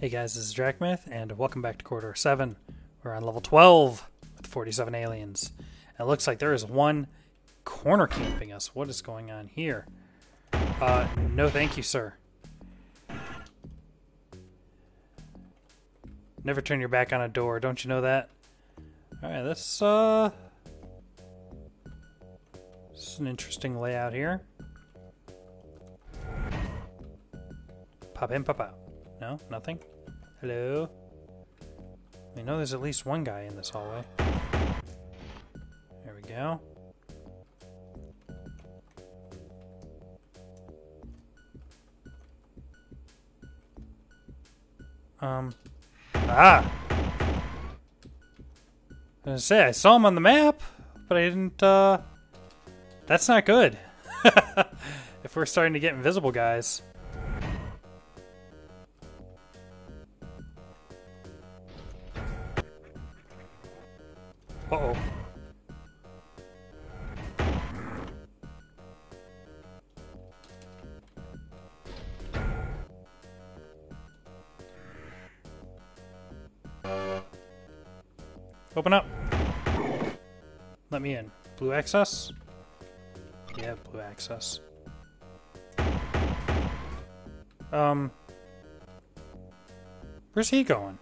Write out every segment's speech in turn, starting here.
Hey guys, this is Drakmyth, and welcome back to Corridor 7. We're on level 12 with 47 aliens. And it looks like there is one corner camping us. What is going on here? No thank you, sir. Never turn your back on a door, don't you know that? Alright, this is an interesting layout here. Pop in, pop out. No? Nothing? Hello? I know there's at least one guy in this hallway. There we go. Ah! I was gonna say, I saw him on the map, but I didn't, That's not good. If we're starting to get invisible guys. Uh-oh. Open up. Let me in. Blue access? Yeah, blue access. Where's he going?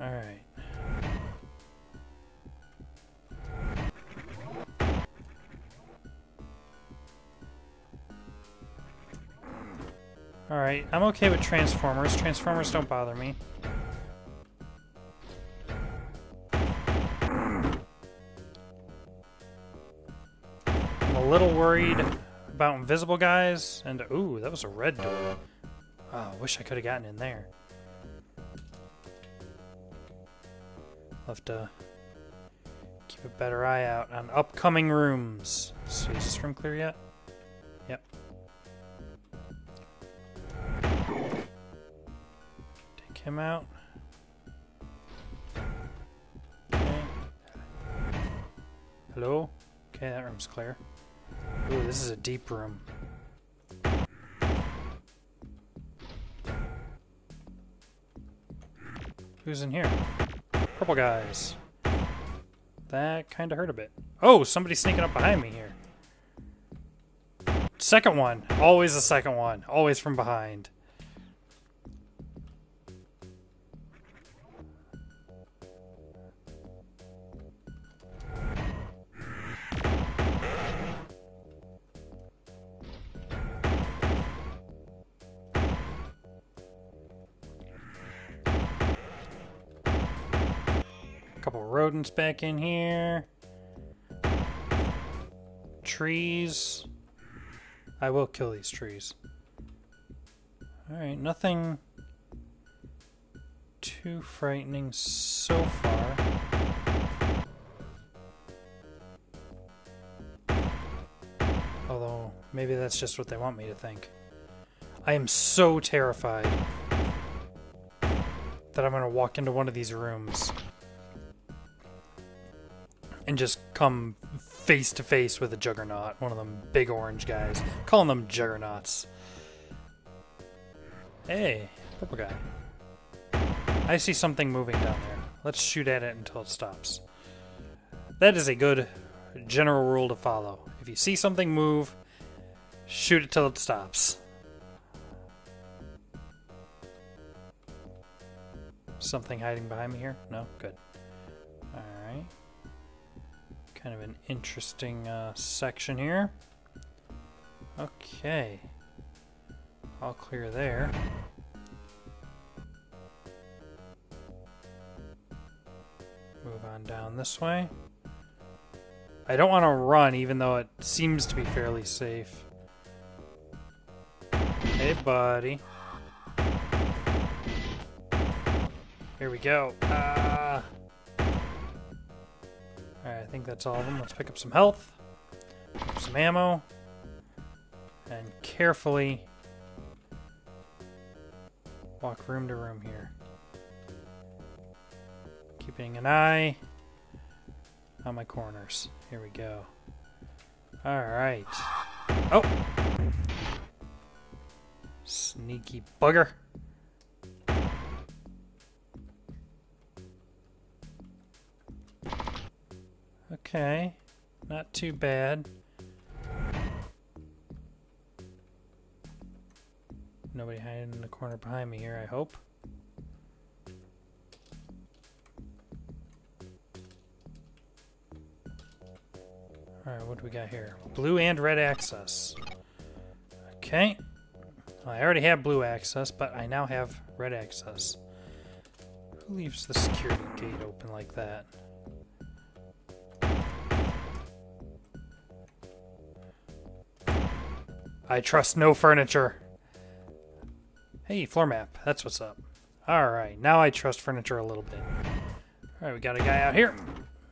All right. All right, I'm okay with transformers. Transformers don't bother me. I'm a little worried about invisible guys, and ooh, that was a red door. Oh, I wish I could have gotten in there. I'll have to keep a better eye out on upcoming rooms. So is this room clear yet? Yep. Take him out. Okay. Hello? Okay, that room's clear. Ooh, this is a deep room. Who's in here? Purple guys. That kind of hurt a bit. Oh, somebody's sneaking up behind me here. Second one. Always the second one. Always from behind. Couple rodents back in here. Trees. I will kill these trees. Alright, nothing too frightening so far. Although, maybe that's just what they want me to think. I am so terrified that I'm gonna walk into one of these rooms and just come face to face with a juggernaut. One of them big orange guys. I'm calling them juggernauts. Hey, purple guy. I see something moving down there. Let's shoot at it until it stops. That is a good general rule to follow. If you see something move, shoot it till it stops. Something hiding behind me here? No? Good. Alright. Kind of an interesting section here. Okay. All clear there. Move on down this way. I don't want to run, even though it seems to be fairly safe. Hey, buddy. Here we go. Alright, I think that's all of them. Let's pick up some health, pick up some ammo, and carefully walk room to room here. Keeping an eye on my corners. Here we go. Alright. Oh! Sneaky bugger. Okay, not too bad. Nobody hiding in the corner behind me here, I hope. Alright, what do we got here? Blue and red access. Okay. Well, I already have blue access, but I now have red access. Who leaves the security gate open like that? I trust no furniture. Hey, floor map. That's what's up. Alright, now I trust furniture a little bit. Alright, we got a guy out here.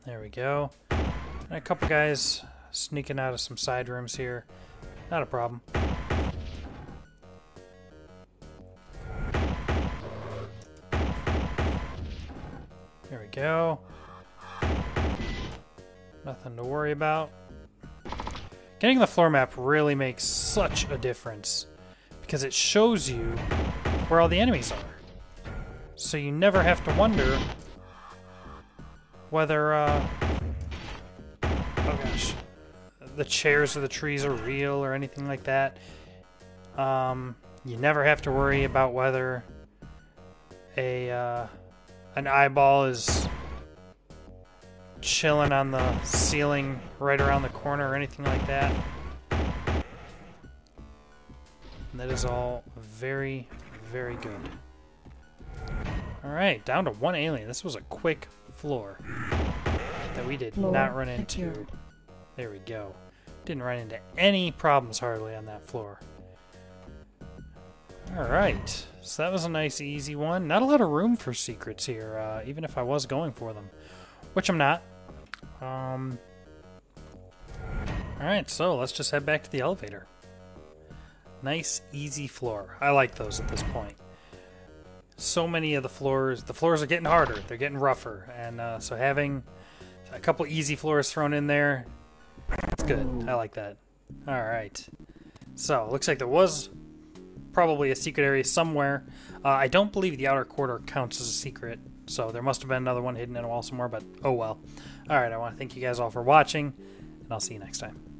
There we go. And a couple guys sneaking out of some side rooms here. Not a problem. There we go. Nothing to worry about. Getting the floor map really makes such a difference because it shows you where all the enemies are. So you never have to wonder whether, oh gosh, the chairs or the trees are real or anything like that. You never have to worry about whether an eyeball is chilling on the ceiling right around the corner or anything like that. And that is all very, very good. Alright, down to one alien. This was a quick floor that we did not run into. There we go. Didn't run into any problems hardly on that floor. Alright, so that was a nice easy one. Not a lot of room for secrets here, even if I was going for them. Which I'm not. Alright, so let's just head back to the elevator. Nice, easy floor. I like those at this point. So many of the floors are getting harder. They're getting rougher. And so having a couple easy floors thrown in there, it's good. I like that. Alright. So, looks like there was probably a secret area somewhere. I don't believe the outer corridor counts as a secret. So there must have been another one hidden in a wall somewhere, but oh well. Alright, I want to thank you guys all for watching, and I'll see you next time.